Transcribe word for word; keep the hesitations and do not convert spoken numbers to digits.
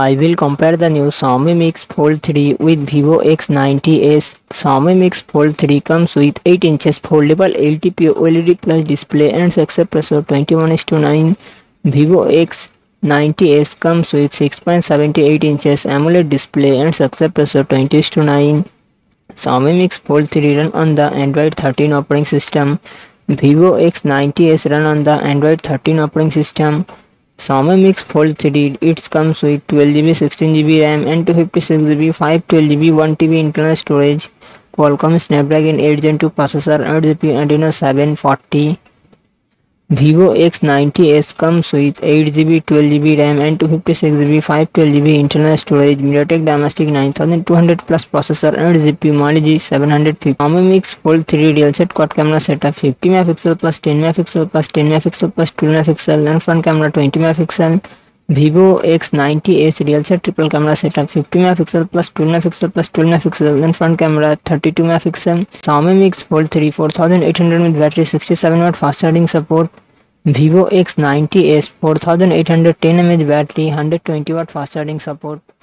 I will compare the new Xiaomi Mix Fold three with Vivo X ninety S. Xiaomi Mix Fold three comes with eight inches foldable L T P O L E D plus display and success pressure twenty-one is to nine. Vivo X ninety S comes with six point seven eight inches AMOLED display and success pressure twenty is to nine. Xiaomi Mix Fold three run on the Android thirteen operating system. Vivo X ninety S run on the Android thirteen operating system. Xiaomi Mix Fold three, it comes with twelve G B, sixteen G B RAM and two fifty-six G B, five twelve G B, one T B internal storage. Qualcomm Snapdragon eight gen two processor and Adreno seven forty. Vivo X ninety S comes with eight G B, twelve G B RAM and two fifty-six G B, five twelve G B internal storage. MediaTek Dimensity ninety-two hundred plus processor and G P U Mali G seven fifty. Xiaomi Mix Fold three dual set quad camera setup fifty megapixel plus ten megapixel plus ten megapixel plus twelve megapixel and front camera twenty megapixel. Vivo X ninety S dual set triple camera setup fifty megapixel plus twelve megapixel plus twelve megapixel and front camera thirty-two megapixel. Xiaomi Mix Fold three forty-eight hundred milliamp hour battery, sixty-seven watt fast charging support. Vivo X ninety S forty-eight hundred ten milliamp hour battery, one hundred twenty watt fast charging support.